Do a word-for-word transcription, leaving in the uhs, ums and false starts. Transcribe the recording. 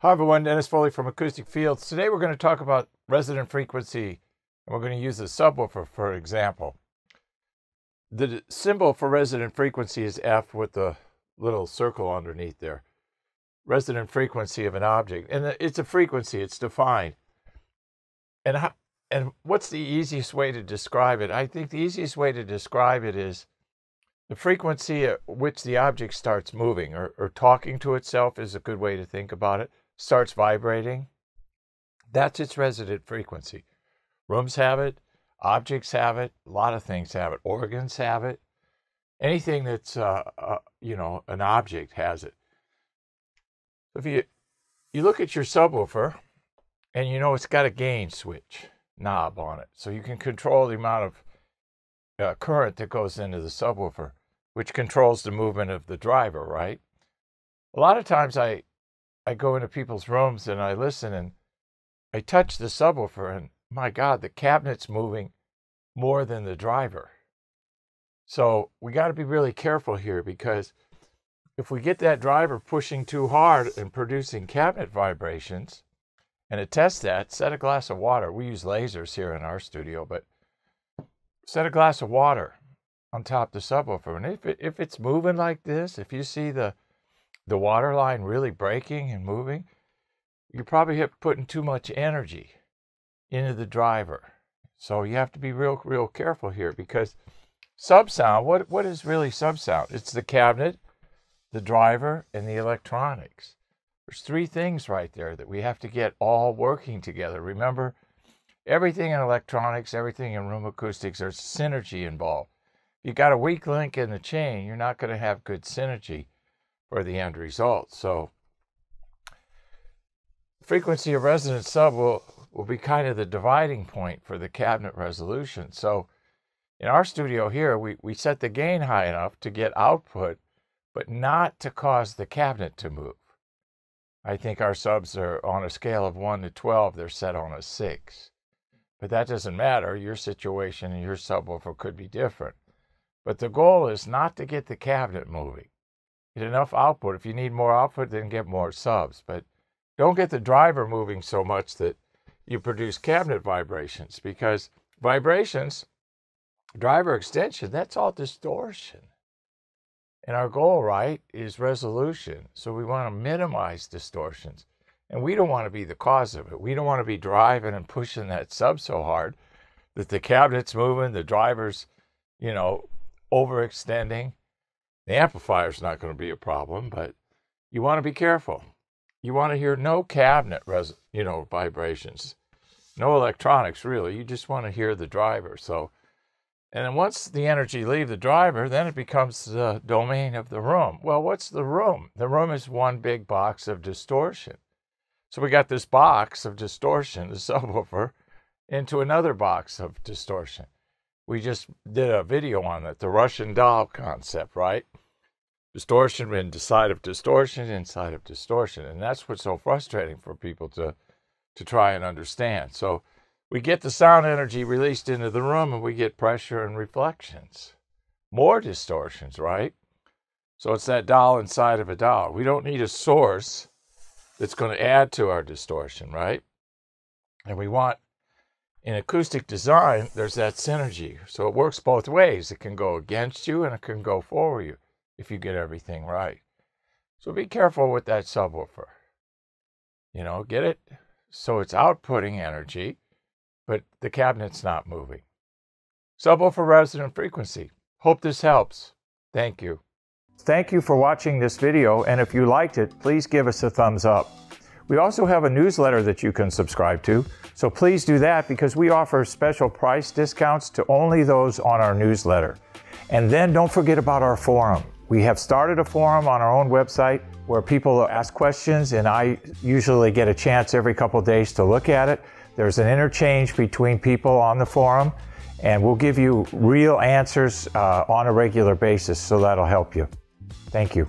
Hi everyone, Dennis Foley from Acoustic Fields. Today we're going to talk about resonant frequency, and we're going to use the subwoofer for example. The symbol for resonant frequency is F with the little circle underneath there. Resonant frequency of an object, and it's a frequency, it's defined. And, how, and what's the easiest way to describe it? I think the easiest way to describe it is the frequency at which the object starts moving or, or talking to itself is a good way to think about it. Starts vibrating, that's its resonant frequency. Rooms have it, objects have it, a lot of things have it, organs have it. Anything that's, uh, uh, you know, an object has it. If you, you look at your subwoofer and you know it's got a gain switch knob on it. So you can control the amount of uh, current that goes into the subwoofer, which controls the movement of the driver, right? A lot of times I I go into people's rooms and I listen and I touch the subwoofer and my God, the cabinet's moving more than the driver. So we got to be really careful here, because if we get that driver pushing too hard and producing cabinet vibrations, and to test that, set a glass of water. We use lasers here in our studio, but set a glass of water on top of the subwoofer. And if, it, if it's moving like this, if you see the the water line really breaking and moving, you're probably putting too much energy into the driver. So you have to be real, real careful here, because subsound, what, what is really subsound? It's the cabinet, the driver, and the electronics. There's three things right there that we have to get all working together. Remember, everything in electronics, everything in room acoustics, there's synergy involved. If you got a weak link in the chain, you're not going to have good synergy for the end result. So frequency of resonant sub will, will be kind of the dividing point for the cabinet resolution. So in our studio here, we, we set the gain high enough to get output, but not to cause the cabinet to move. I think our subs are on a scale of one to twelve, they're set on a six. But that doesn't matter. Your situation and your subwoofer could be different. But the goal is not to get the cabinet moving. Get enough output. If you need more output, then get more subs. But don't get the driver moving so much that you produce cabinet vibrations, because vibrations, driver extension, that's all distortion. And our goal, right, is resolution. So we want to minimize distortions. And we don't want to be the cause of it. We don't want to be driving and pushing that sub so hard that the cabinet's moving, the driver's, you know, overextending. The amplifier's not going to be a problem, but you want to be careful. You want to hear no cabinet, res you know, vibrations, no electronics really. You just want to hear the driver. So, and then once the energy leaves the driver, then it becomes the domain of the room. Well, what's the room? The room is one big box of distortion. So we got this box of distortion, the subwoofer, into another box of distortion. We just did a video on that, the Russian doll concept, right? Distortion inside of distortion, inside of distortion. And that's what's so frustrating for people to, to try and understand. So we get the sound energy released into the room and we get pressure and reflections. More distortions, right? So it's that doll inside of a doll. We don't need a source that's going to add to our distortion, right? And we want, in acoustic design, there's that synergy. So it works both ways. It can go against you and it can go for you if you get everything right. So be careful with that subwoofer. You know, get it? So it's outputting energy, but the cabinet's not moving. Subwoofer resonant frequency. Hope this helps. Thank you. Thank you for watching this video, and if you liked it, please give us a thumbs up. We also have a newsletter that you can subscribe to, so please do that, because we offer special price discounts to only those on our newsletter. And then don't forget about our forum. We have started a forum on our own website where people ask questions, and I usually get a chance every couple days to look at it. There's an interchange between people on the forum, and we'll give you real answers uh, on a regular basis, so that'll help you. Thank you.